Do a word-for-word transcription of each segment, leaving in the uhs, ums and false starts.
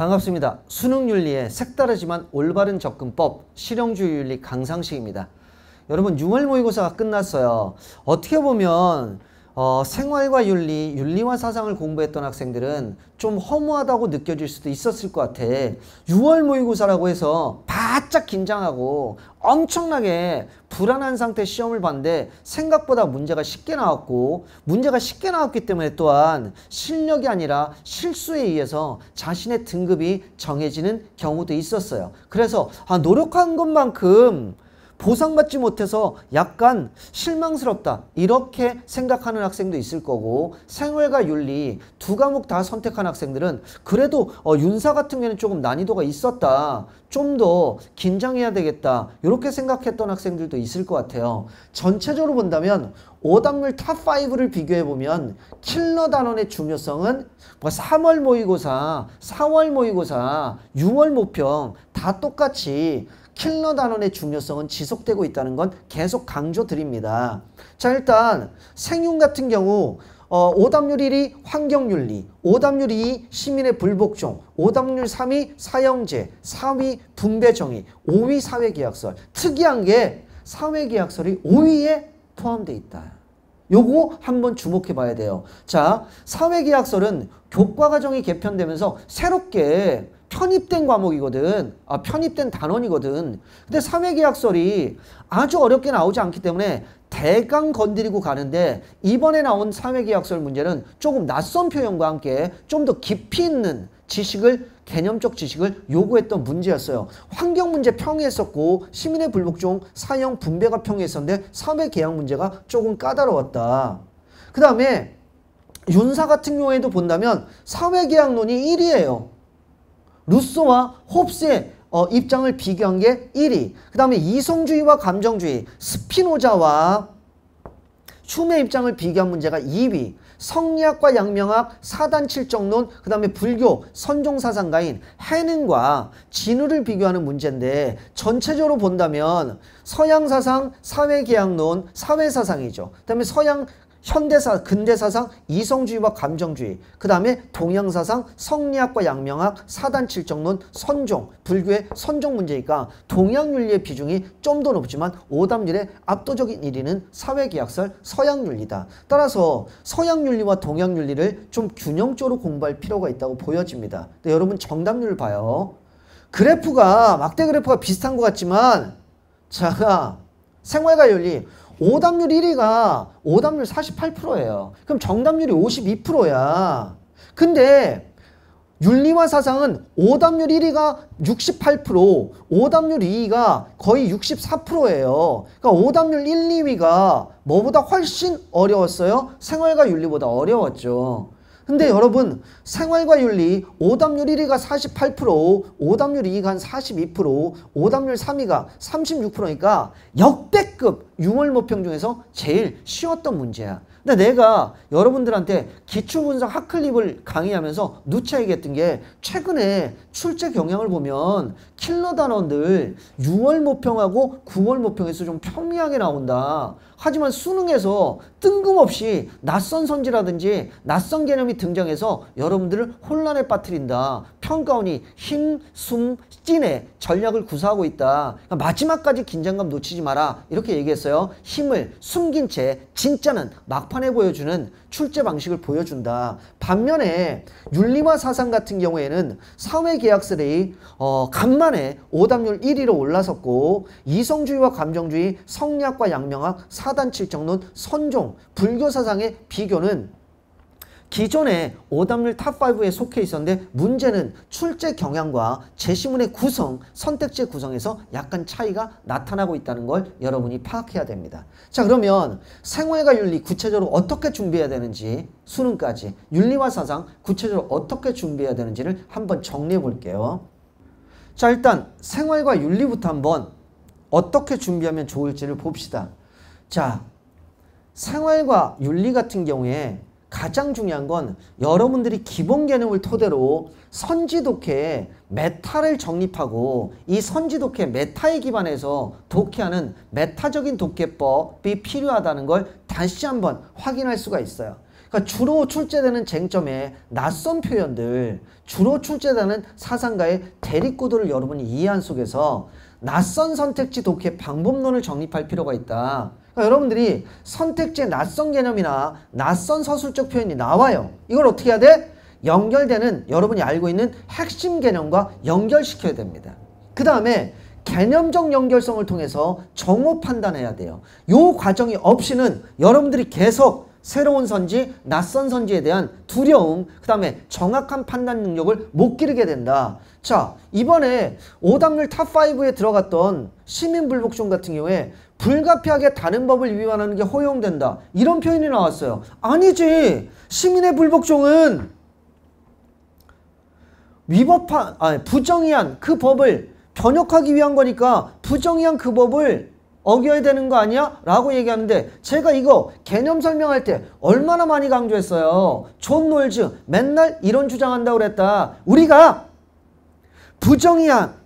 반갑습니다. 수능윤리의 색다르지만 올바른 접근법, 실용주의윤리 강상식입니다. 여러분, 유월 모의고사가 끝났어요. 어떻게 보면 어, 생활과 윤리, 윤리와 사상을 공부했던 학생들은 좀 허무하다고 느껴질 수도 있었을 것 같아. 유월 모의고사라고 해서 바짝 긴장하고 엄청나게 불안한 상태 시험을 봤는데 생각보다 문제가 쉽게 나왔고, 문제가 쉽게 나왔기 때문에 또한 실력이 아니라 실수에 의해서 자신의 등급이 정해지는 경우도 있었어요. 그래서 아, 노력한 것만큼 보상받지 못해서 약간 실망스럽다, 이렇게 생각하는 학생도 있을 거고, 생활과 윤리 두 과목 다 선택한 학생들은 그래도 어, 윤사 같은 경우에는 조금 난이도가 있었다, 좀 더 긴장해야 되겠다, 이렇게 생각했던 학생들도 있을 것 같아요. 전체적으로 본다면 오답률 탑 파이브를 비교해보면 킬러 단원의 중요성은 삼월 모의고사, 사월 모의고사, 유월 모평 다 똑같이 킬러 단원의 중요성은 지속되고 있다는 건 계속 강조드립니다. 자, 일단 생윤 같은 경우 어, 오답률 일위 환경윤리, 오답률 이위 시민의 불복종, 오답률 삼위 사형제, 사위 분배정의, 오위 사회계약설. 특이한 게 사회계약설이 오위에 포함되어 있다. 요거 한번 주목해 봐야 돼요. 자, 사회계약설은 교과과정이 개편되면서 새롭게 편입된 과목이거든. 아, 편입된 단원이거든. 근데 사회계약설이 아주 어렵게 나오지 않기 때문에 대강 건드리고 가는데, 이번에 나온 사회계약설 문제는 조금 낯선 표현과 함께 좀 더 깊이 있는 지식을, 개념적 지식을 요구했던 문제였어요. 환경 문제 평이했었고, 시민의 불복종, 사형, 분배가 평이했었는데 사회계약 문제가 조금 까다로웠다. 그 다음에 윤사 같은 경우에도 본다면 사회계약론이 일위예요. 루소와 홉스의 어, 입장을 비교한 게 일위. 그 다음에 이성주의와 감정주의, 스피노자와 흄의 입장을 비교한 문제가 이위. 성리학과 양명학, 사단칠정론, 그 다음에 불교, 선종사상가인, 해능과 진우를 비교하는 문제인데, 전체적으로 본다면 서양사상, 사회계약론, 사회사상이죠. 그 다음에 서양 현대사, 근대사상, 이성주의와 감정주의, 그 다음에 동양사상, 성리학과 양명학, 사단칠정론, 선종, 불교의 선종 문제니까 동양윤리의 비중이 좀 더 높지만 오답률의 압도적인 일위는 사회계약설, 서양윤리다. 따라서 서양윤리와 동양윤리를 좀 균형적으로 공부할 필요가 있다고 보여집니다. 근데 여러분, 정답률을 봐요. 그래프가, 막대 그래프가 비슷한 것 같지만, 자, 생활과 윤리, 오답률 일위가 오답률 사십팔 퍼센트예요. 그럼 정답률이 오십이 퍼센트야. 근데 윤리와 사상은 오답률 일위가 육십팔 퍼센트, 오답률 이위가 거의 육십사 퍼센트예요. 그러니까 오답률 일, 이위가 뭐보다 훨씬 어려웠어요? 생활과 윤리보다 어려웠죠. 근데 여러분, 생활과 윤리 오답률 일위가 사십팔 퍼센트, 오답률 이위가 한 사십이 퍼센트, 오답률 삼위가 삼십육 퍼센트니까 역대급 유월 모평 중에서 제일 쉬웠던 문제야. 근데 내가 여러분들한테 기초분석 핫클립을 강의하면서 누차 얘기했던 게, 최근에 출제 경향을 보면 킬러 단원들 유월 모평하고 구월 모평에서 좀 평이하게 나온다. 하지만 수능에서 뜬금없이 낯선 선지라든지 낯선 개념이 등장해서 여러분들을 혼란에 빠뜨린다. 평가원이 힘, 숨, 찐의 전략을 구사하고 있다. 그러니까 마지막까지 긴장감 놓치지 마라, 이렇게 얘기했어요. 힘을 숨긴 채 진짜는 막판에 보여주는 출제 방식을 보여준다. 반면에 윤리와 사상 같은 경우에는 사회계약설이 어, 간만에 오답률 일위로 올라섰고, 이성주의와 감정주의, 성리학과 양명학, 사단칠정론, 선종, 불교사상의 비교는 기존의 오답률 탑 파이브에 속해 있었는데, 문제는 출제 경향과 제시문의 구성, 선택지의 구성에서 약간 차이가 나타나고 있다는 걸 여러분이 파악해야 됩니다. 자, 그러면 생활과 윤리 구체적으로 어떻게 준비해야 되는지, 수능까지 윤리와 사상 구체적으로 어떻게 준비해야 되는지를 한번 정리해 볼게요. 자, 일단 생활과 윤리부터 한번 어떻게 준비하면 좋을지를 봅시다. 자, 생활과 윤리 같은 경우에 가장 중요한 건 여러분들이 기본 개념을 토대로 선지독해의 메타를 정립하고, 이 선지독해 메타에 기반해서 독해하는 메타적인 독해법이 필요하다는 걸 다시 한번 확인할 수가 있어요. 그러니까 주로 출제되는 쟁점에 낯선 표현들, 주로 출제되는 사상가의 대립구도를 여러분이 이해한 속에서 낯선 선택지 독해 방법론을 정립할 필요가 있다. 그러니까 여러분들이 선택지의 낯선 개념이나 낯선 서술적 표현이 나와요. 이걸 어떻게 해야 돼? 연결되는 여러분이 알고 있는 핵심 개념과 연결시켜야 됩니다. 그 다음에 개념적 연결성을 통해서 정오 판단해야 돼요. 요 과정이 없이는 여러분들이 계속 새로운 선지, 낯선 선지에 대한 두려움, 그 다음에 정확한 판단 능력을 못 기르게 된다. 자, 이번에 오답률 탑 파이브에 들어갔던 시민불복종 같은 경우에 불가피하게 다른 법을 위반하는 게 허용된다, 이런 표현이 나왔어요. 아니지! 시민의 불복종은 위법한, 아니, 부정의한 그 법을 번역하기 위한 거니까 부정의한 그 법을 어겨야 되는 거 아니야? 라고 얘기하는데, 제가 이거 개념 설명할 때 얼마나 많이 강조했어요. 존 롤즈 맨날 이런 주장한다고 그랬다. 우리가 부정의한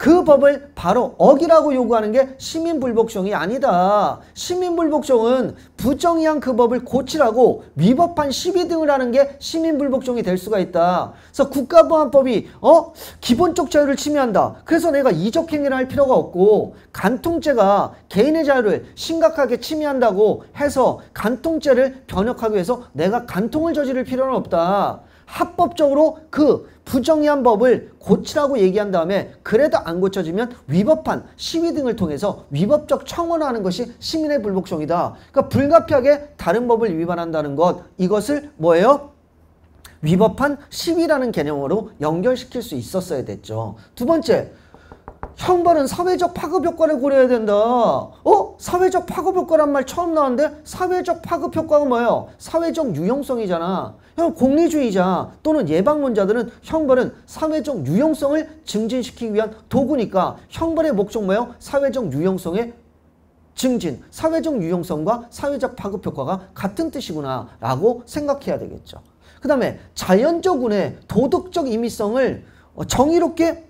그 법을 바로 어기라고 요구하는 게 시민불복종이 아니다. 시민불복종은 부정의한 그 법을 고치라고 위법한 시비 등을 하는 게 시민불복종이 될 수가 있다. 그래서 국가보안법이 어? 기본적 자유를 침해한다. 그래서 내가 이적행위를 할 필요가 없고, 간통죄가 개인의 자유를 심각하게 침해한다고 해서 간통죄를 변역하기 위해서 내가 간통을 저지를 필요는 없다. 합법적으로 그 부정의한 법을 고치라고 얘기한 다음에 그래도 안 고쳐지면 위법한 시위 등을 통해서 위법적 청원을 하는 것이 시민의 불복종이다. 그러니까 불가피하게 다른 법을 위반한다는 것, 이것을 뭐예요? 위법한 시위라는 개념으로 연결시킬 수 있었어야 됐죠. 두 번째, 형벌은 사회적 파급 효과를 고려해야 된다. 어? 사회적 파급 효과란 말 처음 나왔는데, 사회적 파급 효과가 뭐예요? 사회적 유용성이잖아. 형 공리주의자 또는 예방론자들은 형벌은 사회적 유용성을 증진시키기 위한 도구니까 형벌의 목적 뭐예요? 사회적 유용성의 증진, 사회적 유용성과 사회적 파급 효과가 같은 뜻이구나 라고 생각해야 되겠죠. 그 다음에 자연적 운의 도덕적 임의성을 정의롭게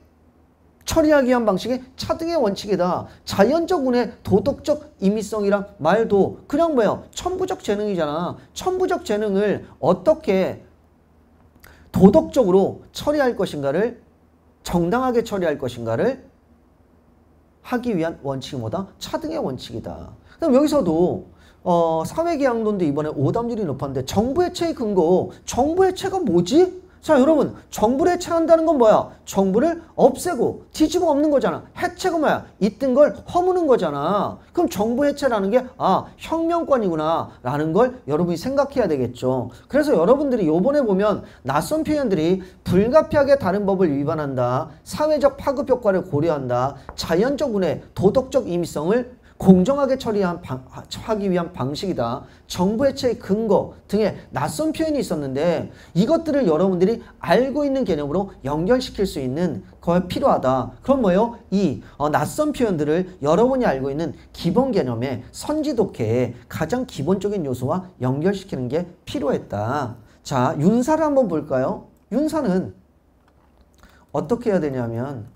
처리하기 위한 방식이 차등의 원칙이다. 자연적 운의 도덕적 임의성이란 말도 그냥 뭐예요? 천부적 재능이잖아. 천부적 재능을 어떻게 도덕적으로 처리할 것인가를, 정당하게 처리할 것인가를 하기 위한 원칙이 뭐다? 차등의 원칙이다. 그럼 여기서도 어, 사회계약론도 이번에 오답률이 높았는데, 정부해체의 근거, 정부해체가 뭐지? 자, 여러분, 정부를 해체한다는 건 뭐야? 정부를 없애고 뒤집어 엎는 거잖아. 해체가 뭐야? 있던 걸 허무는 거잖아. 그럼 정부 해체라는 게 아, 혁명권이구나 라는 걸 여러분이 생각해야 되겠죠. 그래서 여러분들이 요번에 보면 낯선 표현들이 불가피하게 다른 법을 위반한다, 사회적 파급 효과를 고려한다, 자연적 운의 도덕적 임의성을 공정하게 처리하기 위한 방식이다, 정부 해체의 근거 등의 낯선 표현이 있었는데, 이것들을 여러분들이 알고 있는 개념으로 연결시킬 수 있는 거 필요하다. 그럼 뭐예요? 이 어, 낯선 표현들을 여러분이 알고 있는 기본 개념의 선지 독해의 가장 기본적인 요소와 연결시키는 게 필요했다. 자, 윤사를 한번 볼까요? 윤사는 어떻게 해야 되냐면,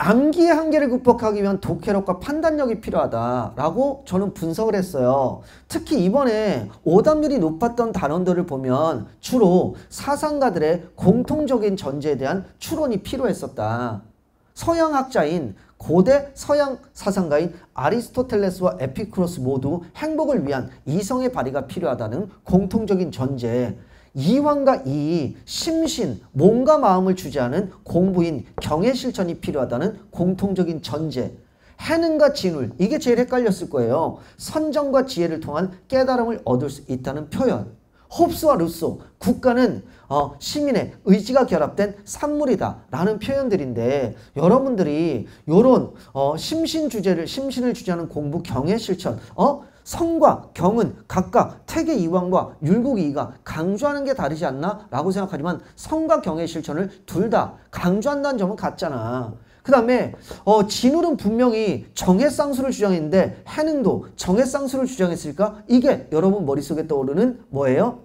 암기의 한계를 극복하기 위한 독해력과 판단력이 필요하다라고 저는 분석을 했어요. 특히 이번에 오답률이 높았던 단원들을 보면 주로 사상가들의 공통적인 전제에 대한 추론이 필요했었다. 서양학자인 고대 서양 사상가인 아리스토텔레스와 에피쿠로스 모두 행복을 위한 이성의 발휘가 필요하다는 공통적인 전제, 이황과 이의, 심신, 몸과 마음을 주제하는 공부인 경의 실천이 필요하다는 공통적인 전제, 해능과 진울, 이게 제일 헷갈렸을 거예요. 선정과 지혜를 통한 깨달음을 얻을 수 있다는 표현, 홉스와 루소, 국가는 어, 시민의 의지가 결합된 산물이다 라는 표현들인데, 여러분들이 요런 어, 심신 주제를, 심신을 주제하는 공부 경의 실천, 어? 성과 경은 각각 태계 이황과 율곡 이의가 강조하는 게 다르지 않나 라고 생각하지만, 성과 경의 실천을 둘 다 강조한다는 점은 같잖아. 그 다음에 어, 진울은 분명히 정해쌍수를 주장했는데 해능도 정해쌍수를 주장했으니까 이게 여러분 머릿속에 떠오르는 뭐예요?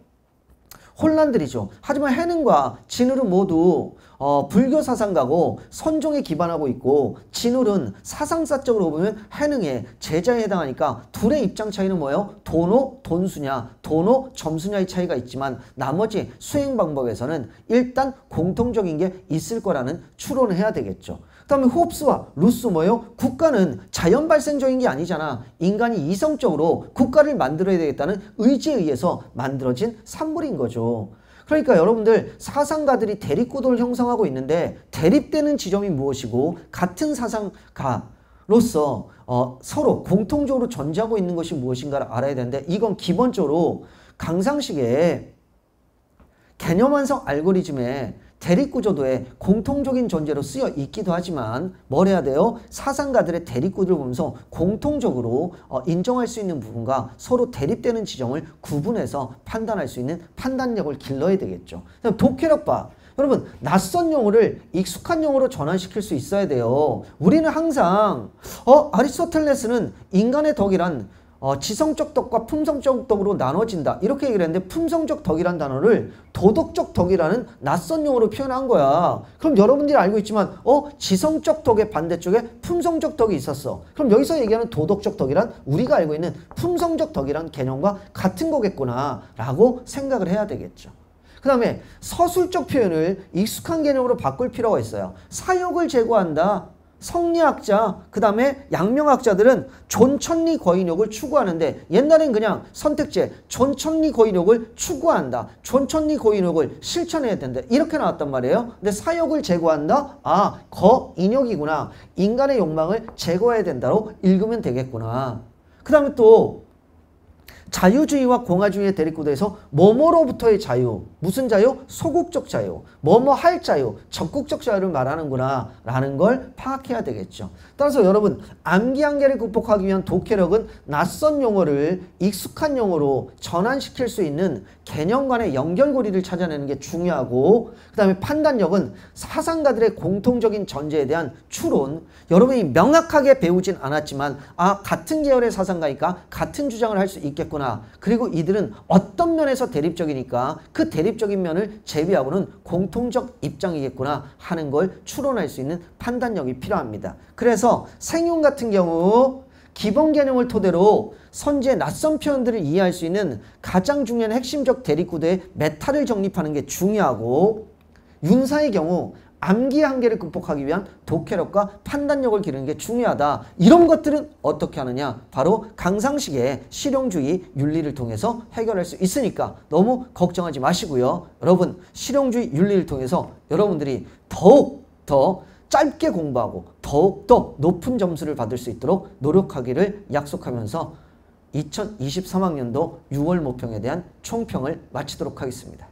혼란들이죠. 하지만 해능과 진울은 모두 어, 불교 사상가고 선종에 기반하고 있고 진울은 사상사적으로 보면 해능의 제자에 해당하니까 둘의 입장 차이는 뭐예요? 도노, 돈수냐, 도노, 점수냐의 차이가 있지만 나머지 수행 방법에서는 일단 공통적인 게 있을 거라는 추론을 해야 되겠죠. 그 다음에 호프스와 루스 뭐예요? 국가는 자연 발생적인 게 아니잖아. 인간이 이성적으로 국가를 만들어야 되겠다는 의지에 의해서 만들어진 산물인 거죠. 그러니까 여러분들 사상가들이 대립구도를 형성하고 있는데 대립되는 지점이 무엇이고 같은 사상가로서 어, 서로 공통적으로 전제하고 있는 것이 무엇인가를 알아야 되는데 이건 기본적으로 강상식의 개념 완성 알고리즘에 대립구조도의 공통적인 전제로 쓰여 있기도 하지만 뭘 해야 돼요? 사상가들의 대립구도를 보면서 공통적으로 인정할 수 있는 부분과 서로 대립되는 지점을 구분해서 판단할 수 있는 판단력을 길러야 되겠죠. 독해력봐. 여러분 낯선 용어를 익숙한 용어로 전환시킬 수 있어야 돼요. 우리는 항상 어 아리스토텔레스는 인간의 덕이란 어, 지성적 덕과 품성적 덕으로 나눠진다 이렇게 얘기를 했는데 품성적 덕이란 단어를 도덕적 덕이라는 낯선 용어로 표현한 거야. 그럼 여러분들이 알고 있지만 어 지성적 덕의 반대쪽에 품성적 덕이 있었어. 그럼 여기서 얘기하는 도덕적 덕이란 우리가 알고 있는 품성적 덕이란 개념과 같은 거겠구나 라고 생각을 해야 되겠죠. 그 다음에 서술적 표현을 익숙한 개념으로 바꿀 필요가 있어요. 사욕을 제거한다. 성리학자, 그 다음에 양명학자들은 존천리 거인욕을 추구하는데 옛날엔 그냥 선택제 존천리 거인욕을 추구한다. 존천리 거인욕을 실천해야 된다. 이렇게 나왔단 말이에요. 근데 사욕을 제거한다? 아, 거인욕이구나. 인간의 욕망을 제거해야 된다로 읽으면 되겠구나. 그 다음에 또 자유주의와 공화주의의 대립구도에서 뭐뭐로부터의 자유, 무슨 자유? 소극적 자유, 뭐뭐 할 자유, 적극적 자유를 말하는구나 라는 걸 파악해야 되겠죠. 따라서 여러분 암기 한계를 극복하기 위한 독해력은 낯선 용어를 익숙한 용어로 전환시킬 수 있는 개념 간의 연결고리를 찾아내는 게 중요하고 그 다음에 판단력은 사상가들의 공통적인 전제에 대한 추론, 여러분이 명확하게 배우진 않았지만 아 같은 계열의 사상가니까 같은 주장을 할 수 있겠구나. 그리고 이들은 어떤 면에서 대립적이니까 그 대립적인 면을 제외하고는 공통적 입장이겠구나 하는 걸 추론할 수 있는 판단력이 필요합니다. 그래서 생윤 같은 경우 기본 개념을 토대로 선지의 낯선 표현들을 이해할 수 있는 가장 중요한 핵심적 대립구도의 메타를 정립하는 게 중요하고 윤사의 경우 암기의 한계를 극복하기 위한 독해력과 판단력을 기르는 게 중요하다. 이런 것들은 어떻게 하느냐? 바로 강상식의 실용주의 윤리를 통해서 해결할 수 있으니까 너무 걱정하지 마시고요. 여러분, 실용주의 윤리를 통해서 여러분들이 더욱 더 짧게 공부하고 더욱 더 높은 점수를 받을 수 있도록 노력하기를 약속하면서 이천이십삼 학년도 유월 모평에 대한 총평을 마치도록 하겠습니다.